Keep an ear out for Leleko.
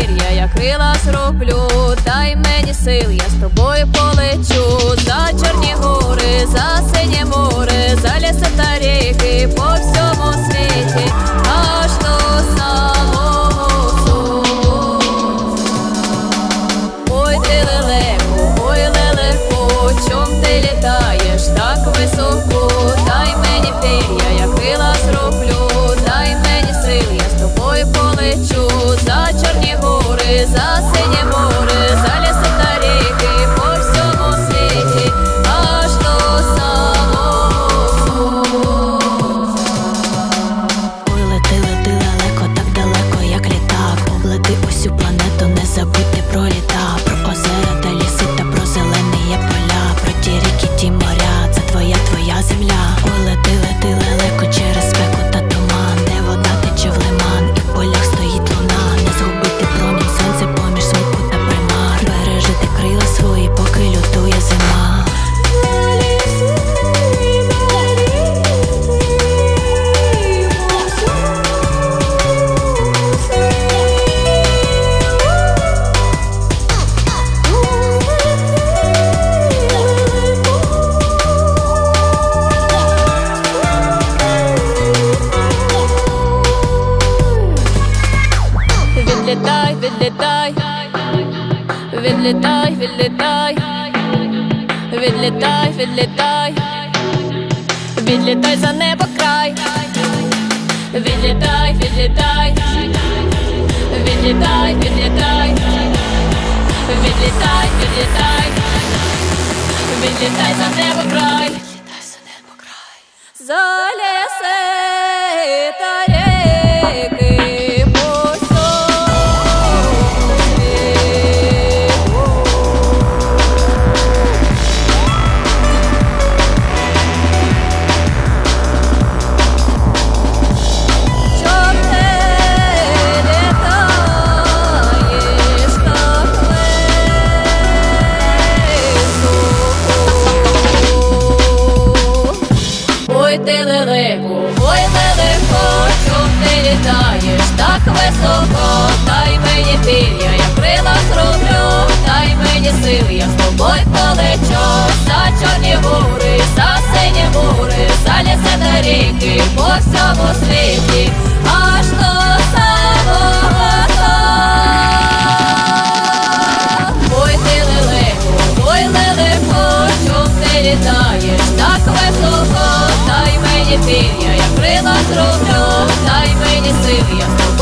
пір'я, я крила зроблю, дай мені сил, я з тобою полечу. За чорні гори, за синє море, за ліси та ріки, по всьому світі, аж до самого зору. Ой, ти лелеко, ой, лелеко, чом ти літаєш так високо? Дай мені пір'я, я крила зроблю, дай мені сил, я з тобою полечу. За чорні гори, за синє море, за ліси та ріки, по всьому світі, аж до самого зору. Ой, лети далеко, так далеко, як літак. Облети усю планету, не забудь ти про літа, про озера та ліси та про зелені є поля, про ті ріки, ті моря, це твоя земля. Ой, лети далеко, через спеку та туман, де вода тече в лиман, і в полях стоїть луна. Не згубити промінь сонця поміж смутку та примар, бережити крила свої, поки лютує зима. Відлітай, відлітай, відлітай, відлітай, відлітай, відлітай, відлітай за небо край. Відлітай, відлітай, відлітай, відлітай, відлітай, відлітай, відлітай за небо край. За ліси та ріки. Так високо, дай мені пір'я, я крила зроблю, дай мені сил, я з тобою полечу. За чорні гори, за сині гори, за ліси та ріки, по всьому світі, аж до самого зору. Ой, лелеко, чом ти літаєш так високо? Дай мені пір'я, я крила зроблю, дай мені сил, я з тобою полечу.